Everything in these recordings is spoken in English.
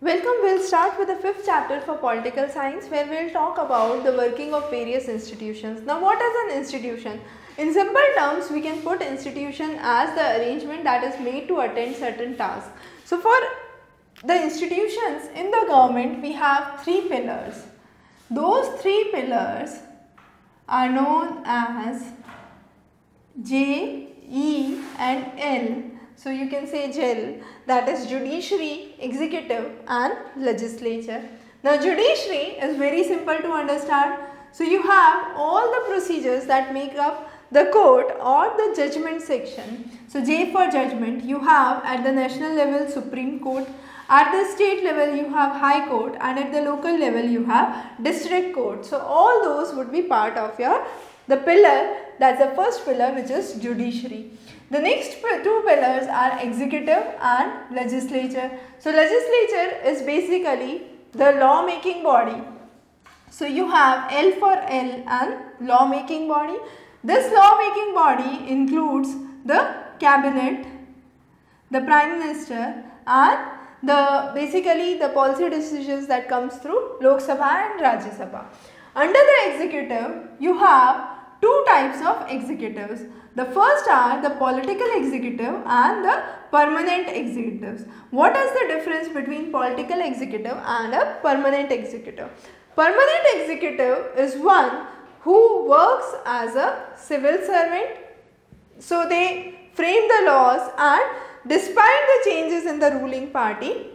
Welcome, we'll start with the 5th chapter for political science where we'll talk about the working of various institutions. Now what is an institution? In simple terms, we can put institution as the arrangement that is made to attend certain tasks. So for the institutions in the government, we have three pillars. Those three pillars are known as J, E and L. So you can say JEL, that is judiciary, executive and legislature. Now judiciary is very simple to understand. So you have all the procedures that make up the court or the judgment section. So J for judgment, you have at the national level Supreme Court, at the state level you have High Court and at the local level you have District Court. So all those would be part of the pillar, that's the first pillar, which is judiciary. The next two pillars are executive and legislature. So legislature is basically the law making body. So you have L for L and law making body. This law making body includes the cabinet, the prime minister and basically the policy decisions that comes through Lok Sabha and Rajya Sabha. Under the executive you have two types of executives. The first are the political executive and the permanent executives. What is the difference between political executive and a permanent executive? Permanent executive is one who works as a civil servant. So they frame the laws and despite the changes in the ruling party,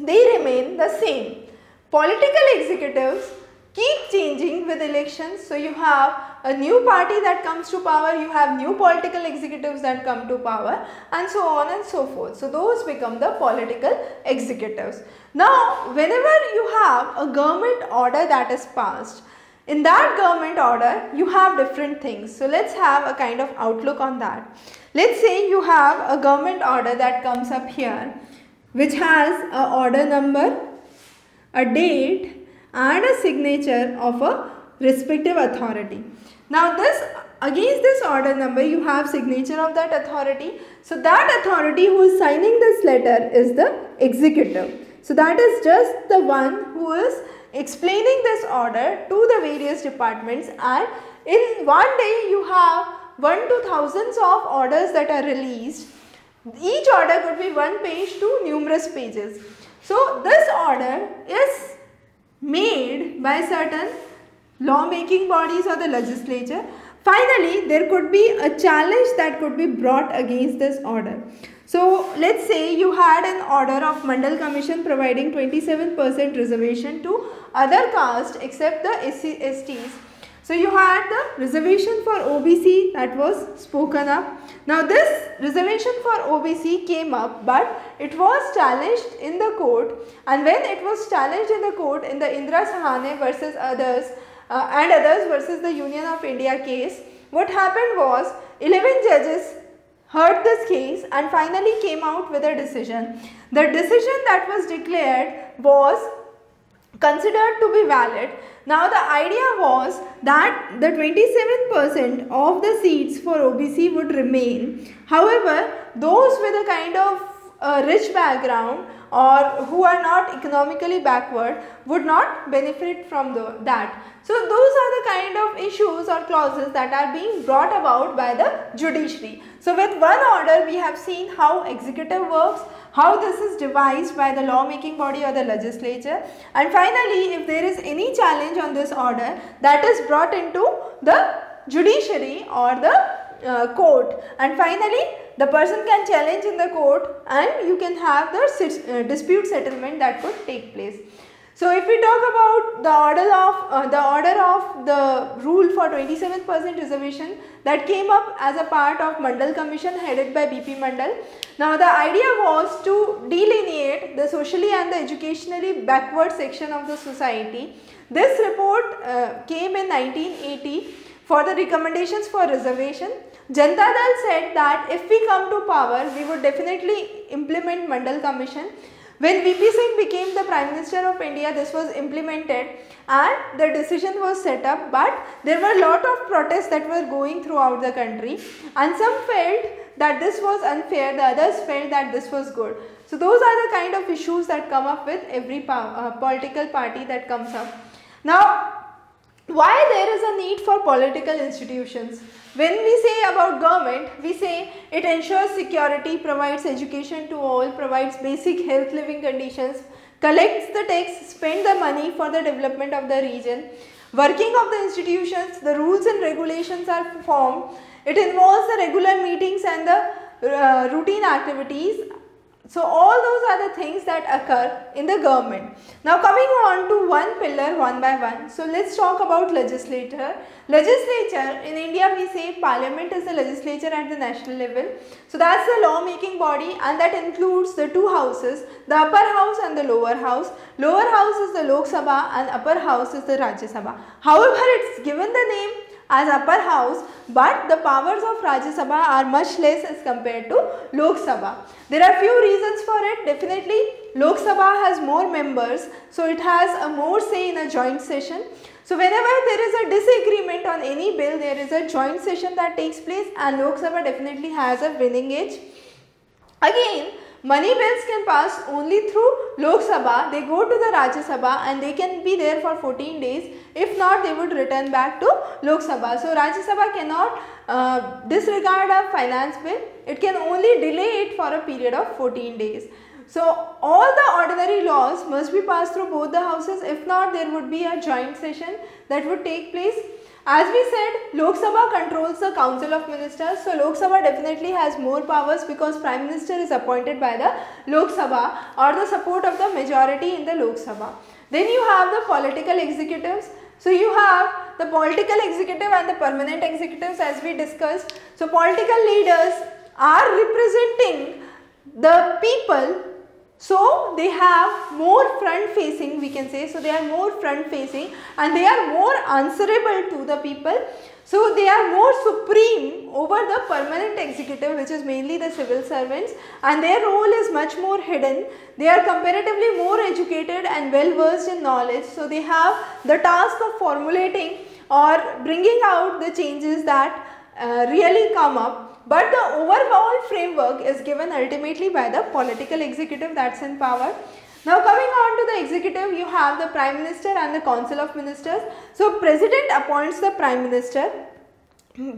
they remain the same. Political executives keep changing with elections. So you have a new party that comes to power, you have new political executives that come to power and so on and so forth. So those become the political executives. Now whenever you have a government order that is passed, in that government order you have different things. So let's have a kind of outlook on that. Let's say you have a government order that comes up here which has an order number, a date and a signature of a respective authority. Now against this order number you have signature of that authority. So that authority who is signing this letter is the executive. So that is just the one who is explaining this order to the various departments, and in one day you have 1 to thousands of orders that are released. Each order could be one page to numerous pages. So this order is made by certain law making bodies or the legislature. Finally, there could be a challenge that could be brought against this order. So let's say you had an order of Mandal Commission providing 27% reservation to other castes except the SCSTs. So you had the reservation for OBC that was spoken up. Now this reservation for OBC came up, but it was challenged in the court, and when it was challenged in the court in the Indra Sahane versus others and others versus the Union of India case, what happened was 11 judges heard this case and finally came out with a decision. The decision that was declared was considered to be valid. Now the idea was that the 27% of the seats for OBC would remain. However, those with a kind of rich background or who are not economically backward would not benefit from that. So those are the kind of issues or clauses that are being brought about by the judiciary. So with one order we have seen how executive works, how this is devised by the law making body or the legislature, and finally if there is any challenge on this order, that is brought into the judiciary or the court, and finally the person can challenge in the court and you can have the dispute settlement that could take place. So if we talk about the rule for 27% reservation that came up as a part of Mandal Commission headed by BP Mandal. Now the idea was to delineate the socially and the educationally backward section of the society. This report came in 1980 for the recommendations for reservation. Janta Dal said that if we come to power, we would definitely implement Mandal Commission. When VP Singh became the Prime Minister of India, this was implemented and the decision was set up, but there were a lot of protests that were going throughout the country and some felt that this was unfair, the others felt that this was good. So those are the kind of issues that come up with every political party that comes up. Now, why there is a need for political institutions? When we say about government, we say it ensures security, provides education to all, provides basic health living conditions, collects the tax, spends the money for the development of the region. Working of the institutions, the rules and regulations are formed. It involves the regular meetings and the routine activities. So all those are the things that occur in the government. Now coming on to one pillar one by one. So let's talk about legislature. Legislature, in India we say parliament is the legislature at the national level. So that's the law making body, and that includes the two houses, the upper house and the lower house. Lower house is the Lok Sabha and upper house is the Rajya Sabha. However, it's given the name as upper house, but the powers of Rajya Sabha are much less as compared to Lok Sabha. There are few reasons for it. Definitely Lok Sabha has more members, so it has a more say in a joint session. So whenever there is a disagreement on any bill, there is a joint session that takes place, and Lok Sabha definitely has a winning edge. Again, money bills can pass only through Lok Sabha, they go to the Rajya Sabha and they can be there for 14 days. If not, they would return back to Lok Sabha. So Rajya Sabha cannot disregard a finance bill, it can only delay it for a period of 14 days. So all the ordinary laws must be passed through both the houses, if not there would be a joint session that would take place. As we said, Lok Sabha controls the Council of Ministers, so Lok Sabha definitely has more powers because Prime Minister is appointed by the Lok Sabha or the support of the majority in the Lok Sabha. Then you have the political executives, so you have the political executive and the permanent executives as we discussed. So political leaders are representing the people. So they have more front facing, we can say, so they are more front facing and they are more answerable to the people. So they are more supreme over the permanent executive, which is mainly the civil servants, and their role is much more hidden. They are comparatively more educated and well versed in knowledge. So they have the task of formulating or bringing out the changes that really come up. But the overall framework is given ultimately by the political executive that's in power. Now coming on to the executive, you have the Prime Minister and the Council of Ministers. So President appoints the Prime Minister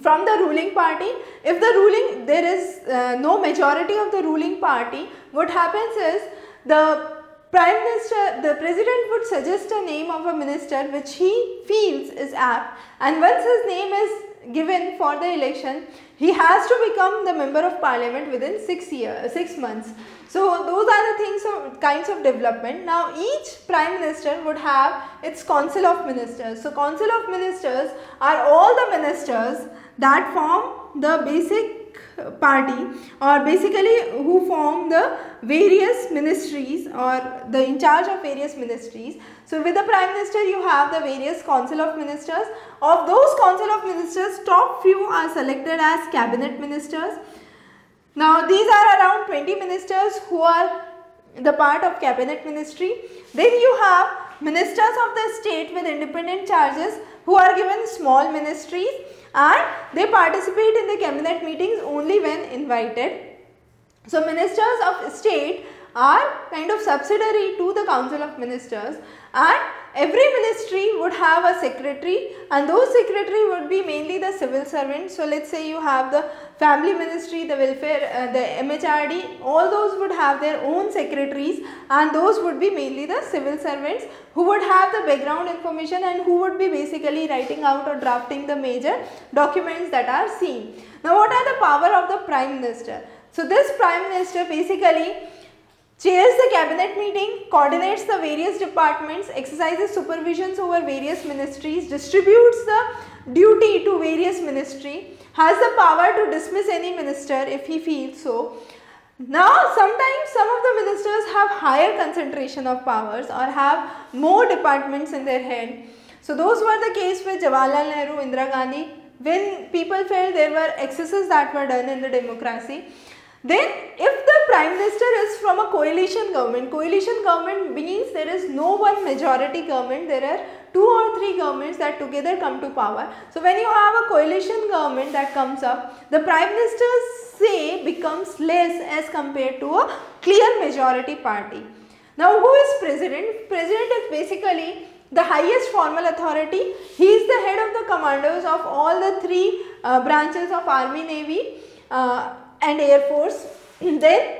from the ruling party. If the ruling, there is no majority of the ruling party, what happens is the Prime Minister, the President would suggest a name of a minister which he feels is apt, and once his name is given for the election, he has to become the member of parliament within 6 months. So those are the things of kinds of development. Now each prime minister would have its council of ministers. So council of ministers are all the ministers that form the basic party, or basically who form the various ministries or the in charge of various ministries. So with the prime minister you have the various council of ministers. Of those council of ministers, top few are selected as cabinet ministers. Now these are around 20 ministers who are the part of cabinet ministry. Then you have ministers of the state with independent charges who are given small ministries, and they participate in the cabinet meetings only when invited. So ministers of state are kind of subsidiary to the council of ministers, and every ministry would have a secretary, and those secretary would be mainly the civil servants. So let's say you have the family ministry, the welfare, the MHRD, all those would have their own secretaries, and those would be mainly the civil servants who would have the background information and who would be basically writing out or drafting the major documents that are seen. Now what are the power of the prime minister? So this prime minister basically chairs the cabinet meeting, coordinates the various departments, exercises supervisions over various ministries, distributes the duty to various ministry, has the power to dismiss any minister if he feels so. Now sometimes some of the ministers have higher concentration of powers or have more departments in their head. So those were the case with Jawaharlal Nehru, Indira Gandhi, when people felt there were excesses that were done in the democracy. Then if the Prime Minister is from a coalition government means there is no one majority government, there are two or three governments that together come to power. So when you have a coalition government that comes up, the Prime Minister's say becomes less as compared to a clear majority party. Now who is President? President is basically the highest formal authority. He is the head of the commandos of all the three branches of Army, Navy and Air Force. Then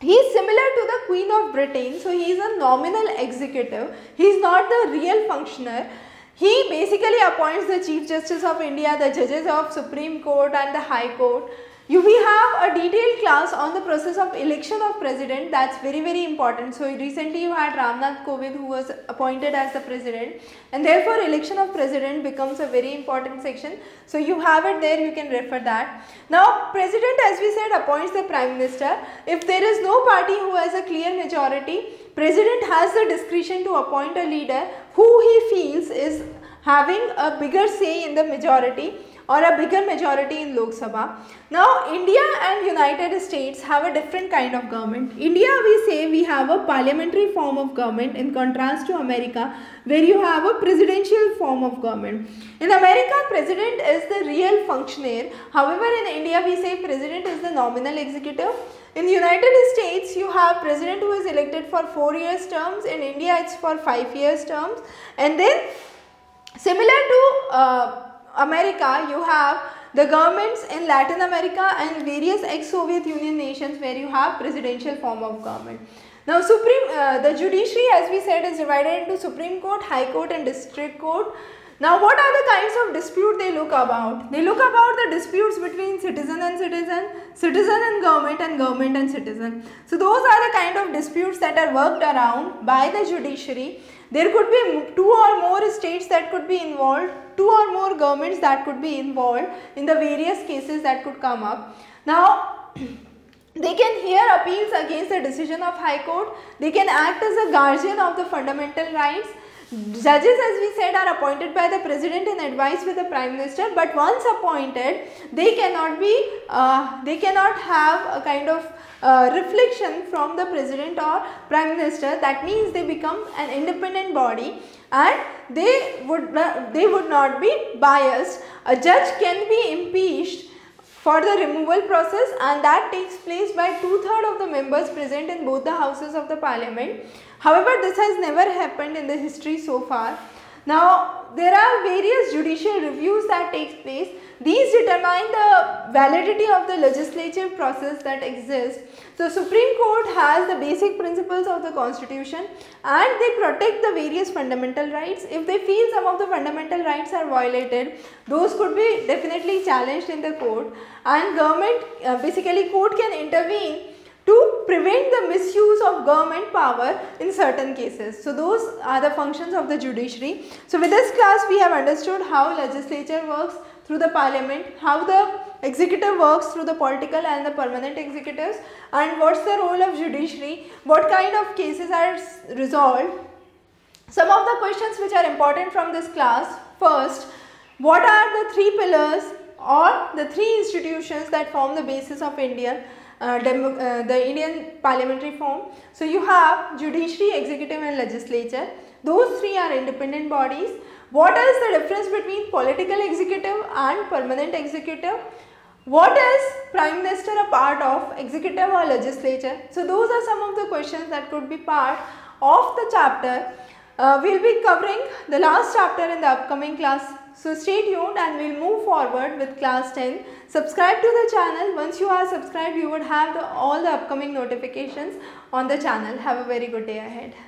he is similar to the Queen of Britain. So he is a nominal executive. He is not the real functioner. He basically appoints the Chief Justice of India, the judges of Supreme Court and the High Court. We have a detailed class on the process of election of president. That's very, very important. So recently you had Ram Nath Kovind who was appointed as the president, and therefore election of president becomes a very important section. So you have it there, you can refer that. Now president, as we said, appoints the Prime Minister. If there is no party who has a clear majority, president has the discretion to appoint a leader who he feels is having a bigger say in the majority or a bigger majority in Lok Sabha. Now India and United States have a different kind of government. India, we say, we have a parliamentary form of government in contrast to America, where you have a presidential form of government. In America, president is the real functionary. However, in India, we say president is the nominal executive. In the United States, you have president who is elected for 4-year terms. In India, it's for 5-year terms. And then similar to America, you have the governments in Latin America and various ex-Soviet Union nations where you have presidential form of government. Now the judiciary, as we said, is divided into Supreme Court, High Court and District Court. Now what are the kinds of dispute they look about? They look about the disputes between citizen and citizen, citizen and government and citizen. So those are the kind of disputes that are worked around by the judiciary. There could be 2 or more states that could be involved, 2 or more governments that could be involved in the various cases that could come up. Now, they can hear appeals against the decision of High Court. They can act as a guardian of the fundamental rights. Judges, as we said, are appointed by the President in advice with the Prime Minister, but once appointed, they cannot have a kind of reflection from the President or Prime Minister. That means they become an independent body and they would not be biased. A judge can be impeached for the removal process, and that takes place by 2/3 of the members present in both the houses of the Parliament. However, this has never happened in the history so far. Now, there are various judicial reviews that take place. These determine the validity of the legislative process that exists. So, Supreme Court has the basic principles of the Constitution and they protect the various fundamental rights. If they feel some of the fundamental rights are violated, those could be definitely challenged in the court. And government, basically court can intervene to prevent the misuse of government power in certain cases. So those are the functions of the judiciary. So with this class, we have understood how legislature works through the Parliament, how the executive works through the political and the permanent executives, and what's the role of judiciary, what kind of cases are resolved. Some of the questions which are important from this class. First, what are the 3 pillars or the 3 institutions that form the basis of India? The Indian parliamentary form. So you have judiciary, executive and legislature. Those 3 are independent bodies. What is the difference between political executive and permanent executive? What is Prime Minister a part of, executive or legislature? So those are some of the questions that could be part of the chapter. We'll be covering the last chapter in the upcoming class. So stay tuned and we'll move forward with class 10. Subscribe to the channel. Once you are subscribed, you would have all the upcoming notifications on the channel. Have a very good day ahead.